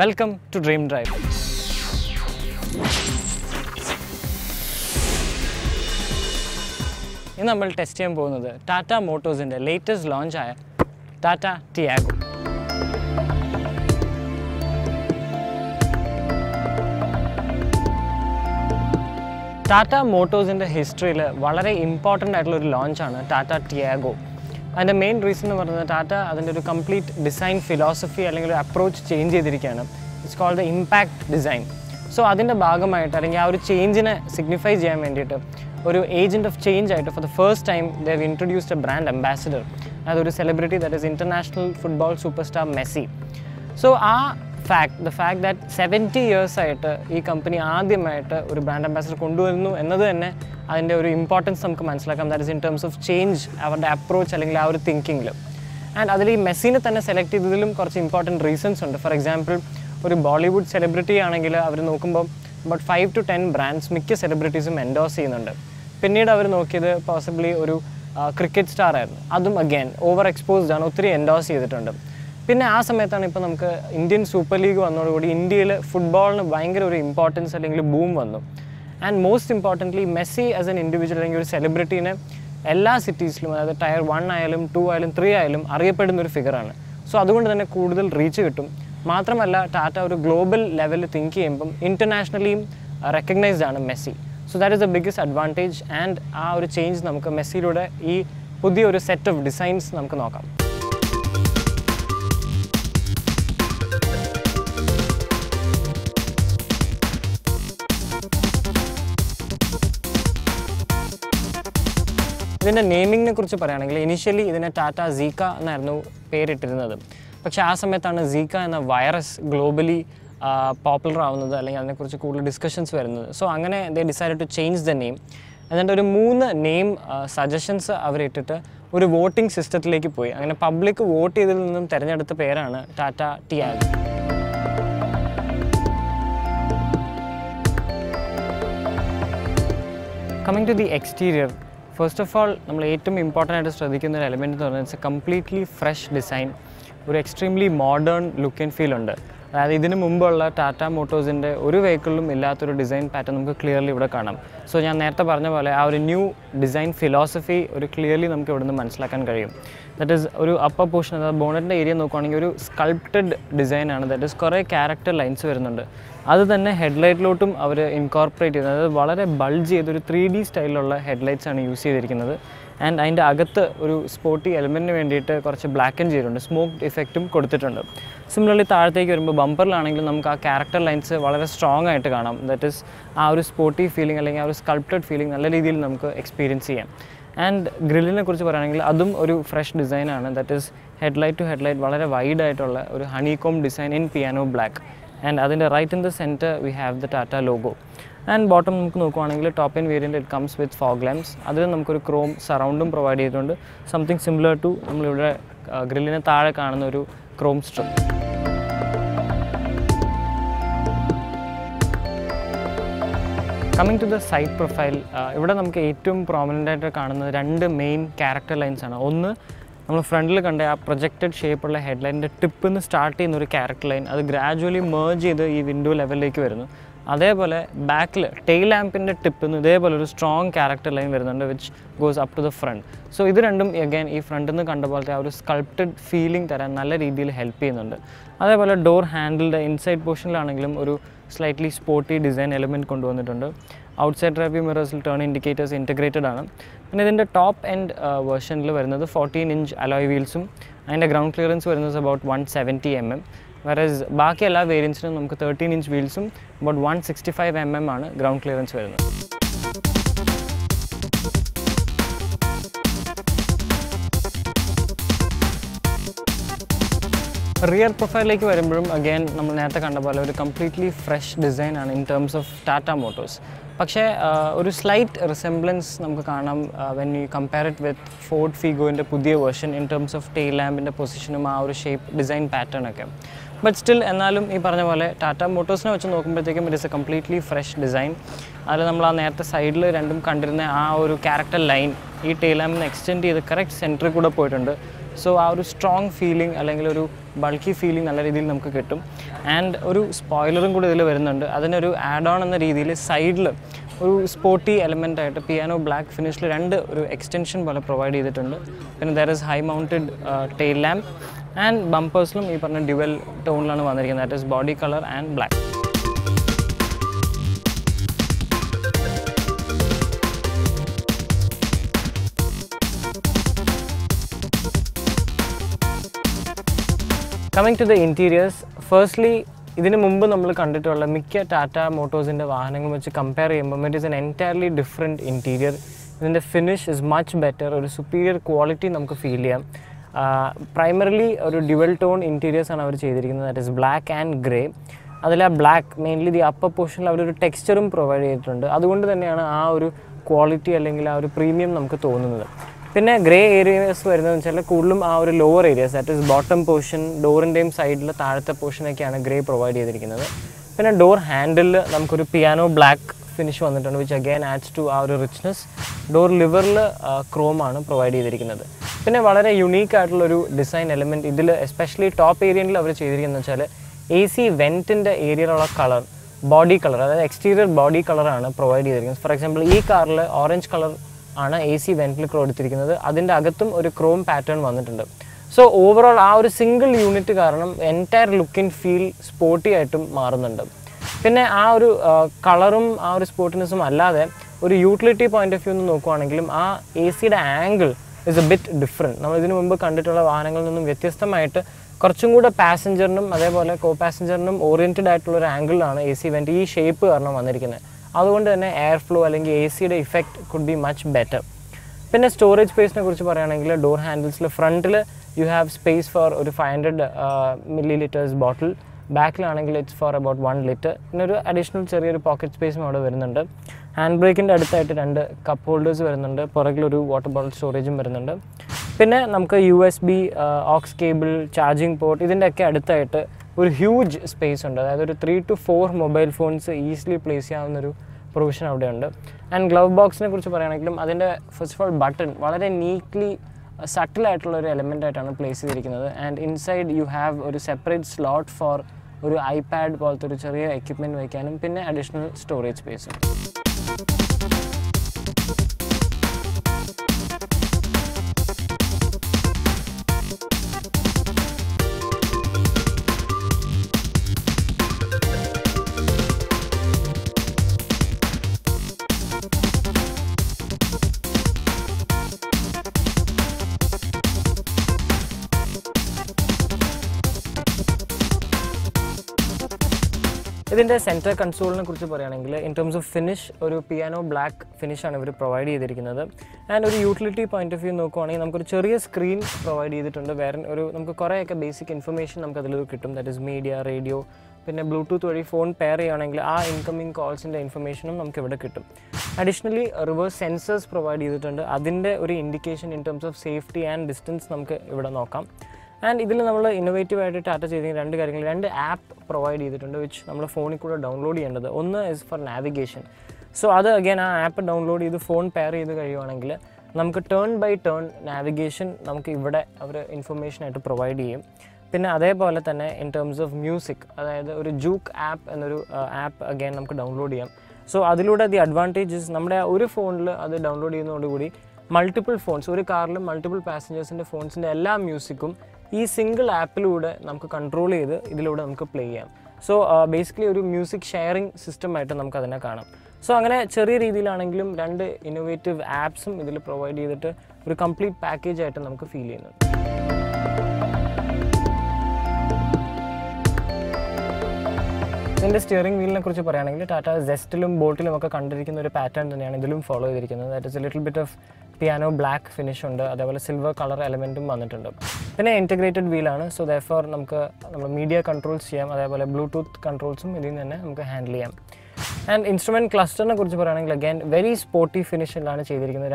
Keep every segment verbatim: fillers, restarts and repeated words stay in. Welcome to Dream Drive. In നമ്മൾ test ചെയ്യാൻ പോകുന്നത് ടാറ്റ മോട്ടോഴ്സിന്റെ ലേറ്റസ്റ്റ് ലോഞ്ച് ആയ ടാറ്റ ടിയാഗോ. ടാറ്റ മോട്ടോഴ്സിന്റെ ഹിസ്റ്ററിയിൽ വളരെ ഇമ്പോർട്ടൻ്റ് ആയിട്ടുള്ള ഒരു ലോഞ്ച് ആണ് ടാറ്റ ടിയാഗോ. അതിൻ്റെ മെയിൻ റീസൺ എന്ന് പറയുന്നത് ടാറ്റ അതിൻ്റെ ഒരു കംപ്ലീറ്റ് ഡിസൈൻ ഫിലോസഫി അല്ലെങ്കിൽ ഒരു അപ്രോച്ച് ചേഞ്ച് ചെയ്തിരിക്കുകയാണ്. It's called the impact design. So അതിൻ്റെ ഭാഗമായിട്ട് അല്ലെങ്കിൽ ആ ഒരു ചേഞ്ചിനെ സിഗ്നിഫൈ ചെയ്യാൻ വേണ്ടിയിട്ട് ഒരു ഏജൻറ്റ് ഓഫ് ചേഞ്ച് ആയിട്ട് for the first time they have introduced a brand ambassador. അതൊരു celebrity that is international football super star Messi. So ആ fact the fact that seventy years ആയിട്ട് ഈ കമ്പനി ആദ്യമായിട്ട് ഒരു ബ്രാൻഡ് അംബാസിഡർ കൊണ്ടുവരുന്നു എന്നത് തന്നെ അതിൻ്റെ ഒരു ഇമ്പോർട്ടൻസ് നമുക്ക് മനസ്സിലാക്കാം. That is in terms of change അവരുടെ അപ്രോച്ച് അല്ലെങ്കിൽ ആ ഒരു തിങ്കിങ്ങിൽ. ആൻഡ് അതിൽ ഈ മെസ്സിനെ തന്നെ സെലക്ട് ചെയ്തതിലും കുറച്ച് ഇമ്പോർട്ടൻറ്റ് റീസൺസ് ഉണ്ട്. ഫോർ എക്സാമ്പിൾ ഒരു ബോളിവുഡ് സെലിബ്രിറ്റി ആണെങ്കിൽ അവർ നോക്കുമ്പോൾ about five to ten brands മിക്ക സെലിബ്രിറ്റീസും എൻഡോസ് ചെയ്യുന്നുണ്ട്. പിന്നീട് അവർ നോക്കിയത് പോസിബിളി ഒരു ക്രിക്കറ്റ് സ്റ്റാർ ആയിരുന്നു. അതും അഗൈൻ ഓവർ എക്സ്പോസ്ഡ് ആണ്, ഒത്തിരി എൻഡോസ് ചെയ്തിട്ടുണ്ട്. പിന്നെ ആ സമയത്താണ് ഇപ്പോൾ നമുക്ക് ഇന്ത്യൻ സൂപ്പർ ലീഗ് വന്നതോടുകൂടി ഇന്ത്യയിൽ ഫുട്ബോളിന് ഭയങ്കര ഒരു ഇമ്പോർട്ടൻസ് അല്ലെങ്കിൽ ബൂം വന്നു. And most importantly Messi as an individual അല്ലെങ്കിൽ ഒരു സെലിബ്രിറ്റീനെ എല്ലാ സിറ്റീസിലും അതായത് ടയർ വൺ ആയാലും ടു ആയാലും ത്രീ ആയാലും അറിയപ്പെടുന്നൊരു ഫിഗറാണ്. സോ അതുകൊണ്ട് തന്നെ കൂടുതൽ റീച്ച് കിട്ടും. മാത്രമല്ല ടാറ്റ ഒരു ഗ്ലോബൽ ലെവലിൽ തിങ്ക് ചെയ്യുമ്പം ഇൻ്റർനാഷണലിയും റെക്കഗ്നൈസ്ഡ് ആണ് Messi. So that is the biggest advantage. And ആ ഒരു ചേഞ്ച് നമുക്ക് മെസ്സിയിലൂടെ ഈ പുതിയൊരു സെറ്റ് ഓഫ് ഡിസൈൻസ് നമുക്ക് നോക്കാം. ഇതിൻ്റെ നെയിമിങ്ങിനെ കുറിച്ച് പറയുകയാണെങ്കിൽ ഇനിഷ്യലി ഇതിനെ ടാറ്റ സീക്ക എന്നായിരുന്നു പേരിട്ടിരുന്നത്. പക്ഷേ ആ സമയത്താണ് സീക്ക എന്ന വൈറസ് ഗ്ലോബലി പോപ്പുലർ ആവുന്നത് അല്ലെങ്കിൽ അതിനെക്കുറിച്ച് കൂടുതൽ ഡിസ്കഷൻസ് വരുന്നത്. സോ അങ്ങനെ they decide to change the name. എന്നിട്ട് ഒരു മൂന്ന് നെയിം സജഷൻസ് അവരിട്ടിട്ട് ഒരു വോട്ടിംഗ് സിസ്റ്റത്തിലേക്ക് പോയി. അങ്ങനെ പബ്ലിക് വോട്ട് ചെയ്തതിൽ നിന്നും തിരഞ്ഞെടുത്ത പേരാണ് Tata Tiago. Coming to the exterior, first of all നമ്മൾ ഏറ്റവും ഇമ്പോർട്ടൻ്റ് ആയിട്ട് ശ്രദ്ധിക്കുന്ന ഒരു എലമെൻറ്റ് എന്ന് പറഞ്ഞാൽ it's a completely fresh design. ഒരു extremely modern look and feel ഉണ്ട്. അതായത് ഇതിന് മുമ്പുള്ള ടാറ്റ മോട്ടോഴ്സിൻ്റെ ഒരു വെഹിക്കിളിലും ഇല്ലാത്തൊരു ഡിസൈൻ പാറ്റേൺ നമുക്ക് ക്ലിയർലി ഇവിടെ കാണാം. സോ ഞാൻ നേരത്തെ പറഞ്ഞ പോലെ ആ ഒരു ന്യൂ ഡിസൈൻ ഫിലോസഫി ഒരു ക്ലിയർലി നമുക്ക് ഇവിടുന്ന് മനസ്സിലാക്കാൻ കഴിയും. ദാറ്റ് ഈസ് ഒരു അപ്പർ പോർഷൻ അതായത് ബോണറ്റിൻ്റെ ഏരിയ നോക്കുകയാണെങ്കിൽ ഒരു സ്കൾപ്റ്റഡ് ഡിസൈനാണ്. ദാറ്റ് ഈസ് കുറേ ക്യാരക്ടർ ലൈൻസ് വരുന്നുണ്ട്. അത് തന്നെ ഹെഡ്ലൈറ്റിലോട്ടും അവർ ഇൻകോർപ്പറേറ്റ് ചെയ്തത്, അതായത് വളരെ ബൾജ് ചെയ്തൊരു ത്രീ ഡി സ്റ്റൈലിലുള്ള ഹെഡ്ലൈറ്റ്സാണ് യൂസ് ചെയ്തിരിക്കുന്നത്. ആൻഡ് അതിൻ്റെ അകത്ത് ഒരു സ്പോർട്ടി എലമെൻറ്റിന് വേണ്ടിയിട്ട് കുറച്ച് ബ്ലാക്ക് ആൻഡ് ചെയ്തിട്ടുണ്ട്, സ്മോക്ക് ഇഫക്റ്റും കൊടുത്തിട്ടുണ്ട്. സിമിലർലി താഴത്തേക്ക് വരുമ്പോൾ ബമ്പറിലാണെങ്കിലും നമുക്ക് ആ ക്യാരക്ടർ ലൈൻസ് വളരെ സ്ട്രോങ് ആയിട്ട് കാണാം. ദാറ്റ് ഈസ് ആ ഒരു സ്പോർട്ടി ഫീലിംഗ് അല്ലെങ്കിൽ ആ ഒരു സ്കൾപ്റ്റഡ് ഫീലിംഗ് നല്ല രീതിയിൽ നമുക്ക് എക്സ്പീരിയൻസ് ചെയ്യാം. ആൻഡ് ഗ്രില്ലിനെ കുറിച്ച് പറയുകയാണെങ്കിൽ അതും ഒരു ഫ്രഷ് ഡിസൈനാണ്. That is headlight to headlight വളരെ വൈഡ് ആയിട്ടുള്ള ഒരു honeycomb design in piano black. And അതിൻ്റെ right in the centre we have the Tata logo. And bottom നമുക്ക് നോക്കുകയാണെങ്കിൽ top end variant it comes with fog lamps. അതിൽ നമുക്കൊരു chrome സറൗണ്ടും provide ചെയ്തിട്ടുണ്ട്, സംതിങ് സിമിലർ ടു നമ്മളിവിടെ ഗ്രില്ലിന് താഴെ കാണുന്ന ഒരു chrome strip. Coming to the side profile, ഇവിടെ നമുക്ക് ഏറ്റവും പ്രോമിനൻ്റ് ആയിട്ട് കാണുന്നത് രണ്ട് മെയിൻ ക്യാരക്ടർ ലൈൻസാണ്. ഒന്ന് നമ്മൾ ഫ്രണ്ടിൽ കണ്ട ആ പ്രൊജക്റ്റഡ് ഷേപ്പുള്ള ഹെഡ്ലൈനിൻ്റെ ടിപ്പിൽ നിന്ന് സ്റ്റാർട്ട് ചെയ്യുന്ന ഒരു ക്യാരക്ടർ ലൈൻ, അത് ഗ്രാജുവലി മേർജ് ചെയ്ത് ഈ വിൻഡോ ലെവലിലേക്ക് വരുന്നു. അതേപോലെ ബാക്കിൽ ടെയിൽ ലാമ്പിൻ്റെ ടിപ്പിൽ നിന്ന് ഇതേപോലെ ഒരു സ്ട്രോങ് ക്യാരക്ടർ ലൈൻ വരുന്നുണ്ട്, which goes up to the front. So ഇത് രണ്ടും അഗൈൻ ഈ ഫ്രണ്ടിൽ നിന്ന് കണ്ട പോലത്തെ ആ ഒരു സ്കൾപ്റ്റഡ് ഫീലിംഗ് തരാൻ നല്ല രീതിയിൽ ഹെൽപ്പ് ചെയ്യുന്നുണ്ട്. അതേപോലെ ഡോർ ഹാൻഡിലിൻ്റെ ഇൻസൈഡ് പോർഷനിലാണെങ്കിലും ഒരു സ്ലൈറ്റ്ലി സ്പോർട്ടി ഡിസൈൻ എലമെൻറ്റ് കൊണ്ടുവന്നിട്ടുണ്ട്. ഔട്ട്സൈഡ് റിയർ മിറേഴ്സിൽ ടേൺ ഇൻഡിക്കേറ്റേഴ്സ് ഇൻറ്റഗ്രേറ്റഡ് ആണ്. പിന്നെ ഇതിൻ്റെ ടോപ്പ് എൻഡ് വേർഷനിൽ വരുന്നത് ഫോർട്ടീൻ ഇഞ്ച് അലോയ് വീൽസും അതിൻ്റെ ഗ്രൗണ്ട് ക്ലിയറൻസ് വരുന്നത് about one seventy m m whereas ബാക്കി എല്ലാ വേരിയൻസിനും നമുക്ക് തേർട്ടീൻ ഇഞ്ച് വീൽസും about one sixty five m m ആണ് ഗ്രൗണ്ട് ക്ലിയറൻസ് വരുന്നത്. റിയർ പ്രൊഫൈലിലേക്ക് വരുമ്പോഴും അഗൈൻ നമ്മൾ നേരത്തെ കണ്ട പോലെ ഒരു കംപ്ലീറ്റ്ലി ഫ്രഷ് ഡിസൈനാണ് in terms of Tata Motors. പക്ഷേ ഒരു സ്ലൈറ്റ് റിസംബ്ലൻസ് നമുക്ക് കാണാം when you compare it with Ford ഫിഗോൻ്റെ പുതിയ version in terms of tail ലാമ്പിൻ്റെ പൊസിഷനും ആ ഒരു ഷേപ്പ് ഡിസൈൻ പാറ്റേണൊക്കെ. ബട്ട് സ്റ്റിൽ എന്നാലും ഈ പറഞ്ഞ പോലെ ടാറ്റ മോട്ടോഴ്സിനെ വെച്ച് നോക്കുമ്പോഴത്തേക്കും it is a completely fresh design. അതിൽ നമ്മൾ ആ നേരത്തെ സൈഡിൽ രണ്ടും കണ്ടിരുന്ന ആ ഒരു ക്യാരക്ടർ ലൈൻ ഈ ടെയിൽ ലാമ്പിനെ എക്സ്റ്റെൻഡ് ചെയ്ത് കറക്റ്റ് സെൻറ്ററിൽ കൂടെ പോയിട്ടുണ്ട്. So, a strong feeling, a bulky feeling, and a spoiler is an add-on in the side. A sporty element, a piano black finish, and extension provided. Then there is high-mounted uh, tail lamp, and bumpers are dual tone, that is body color and black. Coming to the interiors, firstly, we have compared to Tata Motors, it is an entirely different interior. The finish is much better, a superior quality we feel. Uh, primarily, a dual tone interior, that is black and grey. That black, mainly the upper portion, a texture provided. That is the quality and premium. Then there are grey areas and lower areas, that is bottom portion, door and side, the portion is grey provided. Then door handle, a piano black finish, which again adds to our richness. Door liver chrome provided. Then there is a unique design element, especially top area, A C vent area color, body color, exterior body color provided. For example, this car is orange color. A C vent is a chrome pattern. So overall, a single unit entire look and feel sporty item. Then a colorum and sportiness is a utility point of view. The A C angle is a bit different. We have seen the angle of passenger and co-passenger oriented angle of A C vent. This shape that's why airflow and A C effect could be much better. Then storage space, door handles front you have space for a five hundred milliliters bottle, back it's for about one liter. Then additional pocket space, handbrake and cup holders, water bottle storage. Then U S B, aux cable, charging port, a huge space, three to four mobile phones easily place provision. And glove box, first of all, button, very neatly subtle element place. And inside you have a separate slot for iPad equipment and additional storage space. In the center console, in terms of finish, a piano black finish provided. And a utility point of view, we have a screen provided where we basic information, that is media, radio, Bluetooth phone pair, incoming calls and information. Additionally, reverse sensors provided. That is an indication in terms of safety and distance. And we have innovative Tata Zica app provided, which we phone download. One is for navigation. So other again app download the phone pair. We turn by turn navigation information provide. In terms of music, a juke app and app again download. So the advantage is one phone download multiple phones, one car multiple passengers and phones and all music. This single app we control this play. So uh, basically a music sharing system. So angane cheriya reethilannengilum two innovative apps idile provide cheyidittu a complete package aayittu namukku feel cheyyunnu. In the steering wheel, Tata Zest and Bolt pattern that is a little bit of piano black finish undu adavale silver color element vannittundu. Then integrated wheel aanu, so therefore namukku media controls cheyam, adavale Bluetooth controls um idinne namukku handle cheyam. And instrument cluster ne kurichu parayanengil again very sporty finish illana cheyirikkunnu,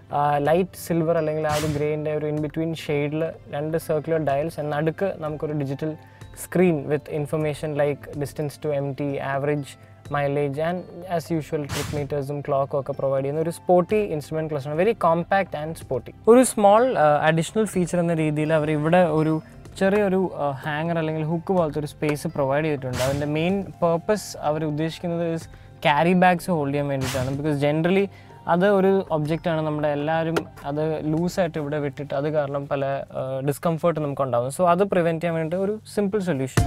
rendu light silver allengil aa grey inde in between shade la rendu circular dials and adukku namukku digital screen with information like distance to empty, average mileage, and as usual trip meters and clock ഒക്കെ provide ചെയ്യുന്ന ഒരു sporty instrument cluster ആണ്. Very compact and sporty. ഒരു small uh, additional feature എന്ന രീതിയിൽ അവർ ഇവിടെ ഒരു ചെറിയൊരു ഹാങ്ങർ അല്ലെങ്കിൽ ഹുക്ക് പോലത്തെ ഒരു സ്പേസ് പ്രൊവൈഡ് ചെയ്തിട്ടുണ്ട്. അതിൻ്റെ മെയിൻ പേർപ്പസ് അവർ ഉദ്ദേശിക്കുന്നത് ഇസ് ക്യാരി ബാഗ്സ് ഹോൾഡ് ചെയ്യാൻ വേണ്ടിയിട്ടാണ്. ബിക്കോസ് ജനറലി അത് ഒരു ഒബ്ജക്റ്റാണ്, നമ്മുടെ എല്ലാവരും അത് ലൂസായിട്ട് ഇവിടെ വിട്ടിട്ട് അത് കാരണം പല ഡിസ്കംഫേർട്ട് നമുക്കുണ്ടാകും. സോ അത് പ്രിവെൻറ്റ് ചെയ്യാൻ വേണ്ടിയിട്ട് ഒരു സിമ്പിൾ സൊല്യൂഷൻ.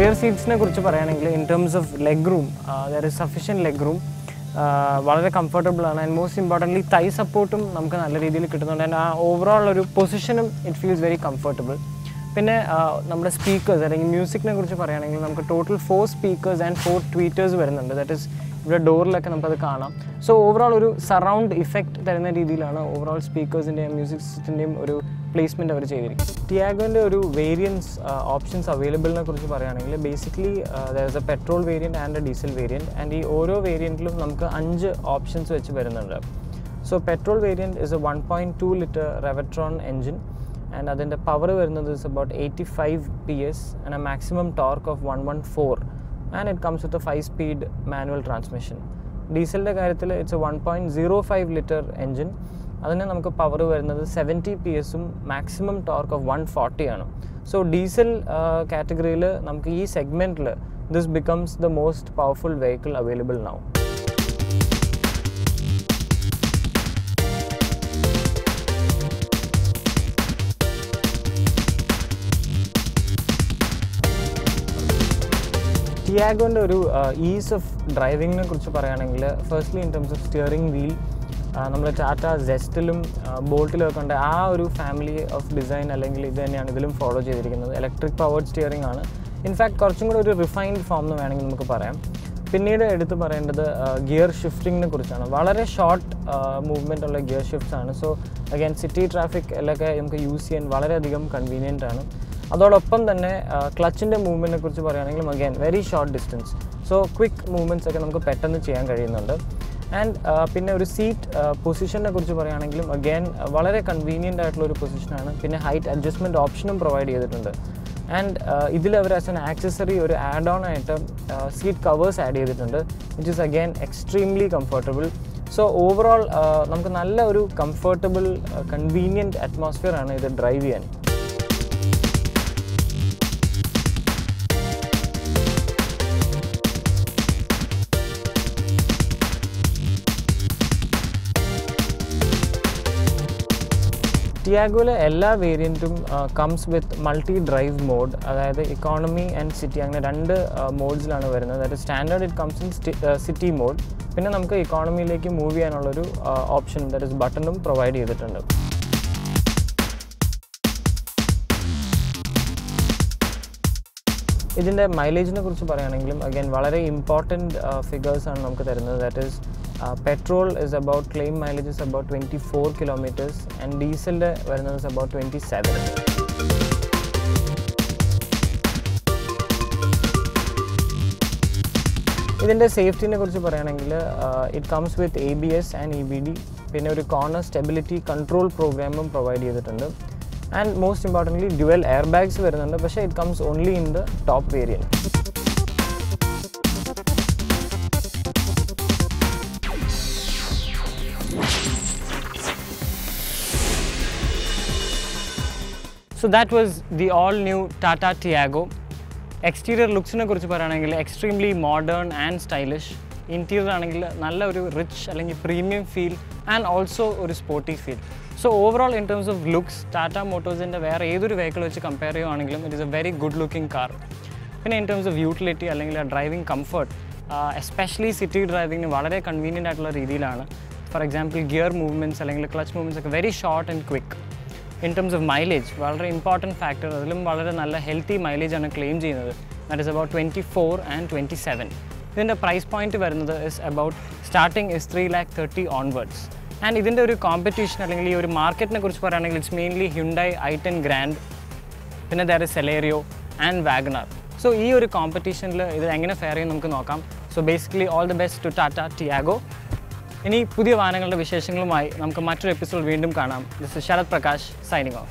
റിയർ സീറ്റ്സിനെ കുറിച്ച് പറയുകയാണെങ്കിൽ in terms of leg room there is sufficient leg room, വളരെ കംഫർട്ടബിളാണ്. ആൻഡ് മോസ്റ്റ് ഇമ്പോർട്ടൻ്റ്ലി തൈ സപ്പോർട്ടും നമുക്ക് നല്ല രീതിയിൽ കിട്ടുന്നുണ്ട്. ആൻഡ് ആ ഓവറോൾ ഒരു പൊസിഷനും ഇറ്റ് ഫീൽസ് വെരി കംഫർട്ടബിൾ. പിന്നെ നമ്മുടെ സ്പീക്കേഴ്സ് അല്ലെങ്കിൽ മ്യൂസിക്കിനെ കുറിച്ച് പറയുകയാണെങ്കിൽ നമുക്ക് total four speakers and four tweeters വരുന്നുണ്ട്. ദാറ്റ് ഇസ് ഇവിടെ ഡോറിലൊക്കെ നമുക്കത് കാണാം. സോ ഓവറോൾ ഒരു സറൗണ്ട് ഇഫക്റ്റ് തരുന്ന രീതിയിലാണ് ഓവറോൾ സ്പീക്കേഴ്സിൻ്റെയും മ്യൂസിക് സിസ്റ്റത്തിൻ്റെയും ഒരു പ്ലേസ്മെൻറ്റ് അവർ ചെയ്തിരിക്കും. ടിയാഗോൻ്റെ ഒരു വേരിയൻസ് ഓപ്ഷൻസ് അവൈലബിളിനെ കുറിച്ച് പറയുകയാണെങ്കിൽ basically there is a petrol variant and a diesel variant. And ഈ ഓരോ വേരിയൻറ്റിലും നമുക്ക് അഞ്ച് ഓപ്ഷൻസ് വെച്ച് വരുന്നുണ്ട്. So petrol variant is a one point two litre Revotron engine, and അതിൻ്റെ പവർ വരുന്നത് is about eighty five P S and a maximum torque of one one four and it comes with a five speed manual transmission. ഡീസലിൻ്റെ കാര്യത്തിൽ it's a one point zero five litre engine, അതിന് നമുക്ക് power വരുന്നത് seventy P എസും maximum torque of one ഫോർട്ടിയാണ്. So diesel കാറ്റഗറിയിൽ നമുക്ക് ഈ സെഗ്മെൻറ്റിൽ this becomes the most powerful vehicle available now. ടിയാഗോൻ്റെ ഒരു ഈസ് ഓഫ് ഡ്രൈവിങ്ങിനെ കുറിച്ച് പറയുകയാണെങ്കിൽ firstly in terms of steering wheel നമ്മൾ ടാറ്റ ജെസ്റ്റിലും ബോൾട്ടിലൊക്കെ ഉണ്ട്. ആ ഒരു ഫാമിലി ഓഫ് ഡിസൈൻ അല്ലെങ്കിൽ ഇത് തന്നെയാണ് ഇതിലും ഫോളോ ചെയ്തിരിക്കുന്നത്. ഇലക്ട്രിക് പവേർഡ് സ്റ്റിയറിംഗ് ആണ്. ഇൻഫാക്ട് കുറച്ചും കൂടെ ഒരു റിഫൈൻഡ് ഫോം എന്ന് വേണമെങ്കിൽ നമുക്ക് പറയാം. പിന്നീട് എടുത്തു പറയേണ്ടത് ഗിയർ ഷിഫ്റ്റിങ്ങിനെ കുറിച്ചാണ്. വളരെ ഷോർട്ട് മൂവ്മെൻ്റ് ഉള്ള ഗിയർ ഷിഫ്റ്റ്സ് ആണ്. സോ അഗൈൻ സിറ്റി ട്രാഫിക് എല്ലൊക്കെ നമുക്ക് യൂസ് ചെയ്യാൻ വളരെയധികം കൺവീനിയൻ്റ് ആണ്. അതോടൊപ്പം തന്നെ ക്ലച്ചിൻ്റെ മൂവ്മെൻറ്റിനെ കുറിച്ച് പറയുകയാണെങ്കിലും again very short distance. So quick movements ഒക്കെ നമുക്ക് പെട്ടെന്ന് ചെയ്യാൻ കഴിയുന്നുണ്ട്. ആൻഡ് പിന്നെ ഒരു സീറ്റ് പൊസിഷനെ കുറിച്ച് പറയുകയാണെങ്കിലും അഗൈൻ വളരെ കൺവീനിയൻ്റ് ആയിട്ടുള്ളൊരു പൊസിഷനാണ്. പിന്നെ ഹൈറ്റ് അഡ്ജസ്റ്റ്മെൻറ്റ് ഓപ്ഷനും പ്രൊവൈഡ് ചെയ്തിട്ടുണ്ട്. ആൻഡ് ഇതിലവർ ആസ് എൻ ആക്സസറി ഒരു ആഡ് ഓൺ ആയിട്ട് സീറ്റ് കവേഴ്സ് ആഡ് ചെയ്തിട്ടുണ്ട്, which is again extremely comfortable. So overall നമുക്ക് നല്ല ഒരു കംഫർട്ടബിൾ കൺവീനിയൻറ്റ് അറ്റ്മോസ്ഫിയർ ആണ് ഇത് ഡ്രൈവ് ചെയ്യാൻ. ടിയാഗോയിലെ എല്ലാ വേരിയൻറ്റും comes with multi drive mode, അതായത് ഇക്കോണമി ആൻഡ് സിറ്റി അങ്ങനെ രണ്ട് മോഡ്സിലാണ് വരുന്നത്. അതായത് standard it comes in city mode. പിന്നെ നമുക്ക് ഇക്കോണമിയിലേക്ക് മൂവ് ചെയ്യാനുള്ളൊരു ഓപ്ഷൻ ദാറ്റ് ഇസ് ബട്ടണും പ്രൊവൈഡ് ചെയ്തിട്ടുണ്ട്. ഇതിൻ്റെ മൈലേജിനെ കുറിച്ച് പറയുകയാണെങ്കിലും അഗൈൻ വളരെ ഇമ്പോർട്ടൻറ്റ് ഫിഗേഴ്സാണ് നമുക്ക് തരുന്നത്. That is petrol is about claim mileage is about twenty four kilometres and ഡീസലിൻ്റെ വരുന്നത് ഇസ് അബൌട്ട് ട്വൻറ്റി സെവൻ. ഇതിൻ്റെ സേഫ്റ്റിനെ കുറിച്ച് പറയുകയാണെങ്കിൽ it comes with A B S and E B D, പിന്നെ ഒരു കോർണർ സ്റ്റെബിലിറ്റി കൺട്രോൾ പ്രോഗ്രാമും പ്രൊവൈഡ് ചെയ്തിട്ടുണ്ട്. And most importantly dual air bags വരുന്നുണ്ട്, പക്ഷേ it comes only in the top variant. So that was the all-new Tata Tiago. Exterior looks ne kurichu parayanengil extremely modern and stylish. Interior anengil nalla oru rich allengi premium feel and also oru sporty feel. So overall in terms of looks Tata Motors inde vera edhoru vehicle vechu compare cheyanengilum it is a very good looking car. Pinne in terms of utility allengi driving comfort uh, especially city driving ne valare convenient aayittulla reethilana. For example gear movements allengi clutch movements okke very short and quick. In terms of mileage, വളരെ important factor, അതിലും വളരെ നല്ല healthy മൈലേജാണ് claim ചെയ്യുന്നത്. That is about twenty four and twenty seven. ഇതിൻ്റെ price point വരുന്നത് is about starting is three lakh thirty onwards. And ഇതിൻ്റെ ഒരു കോമ്പറ്റീഷൻ അല്ലെങ്കിൽ ഈ ഒരു മാർക്കറ്റിനെ കുറിച്ച് പറയുകയാണെങ്കിൽ it's mainly Hyundai I ten Grand, പിന്നെ that is Celerio and WagonR. So ഈ ഒരു കോമ്പറ്റീഷനിൽ ഇത് എങ്ങനെ ഫെയർ ചെയ്യും നമുക്ക് നോക്കാം. So basically all the best to Tata Tiago. ഇനി പുതിയ വാഹനങ്ങളുടെ വിശേഷങ്ങളുമായി നമുക്ക് മറ്റൊരു എപ്പിസോഡ് വീണ്ടും കാണാം. This is Sharad Prakash signing off.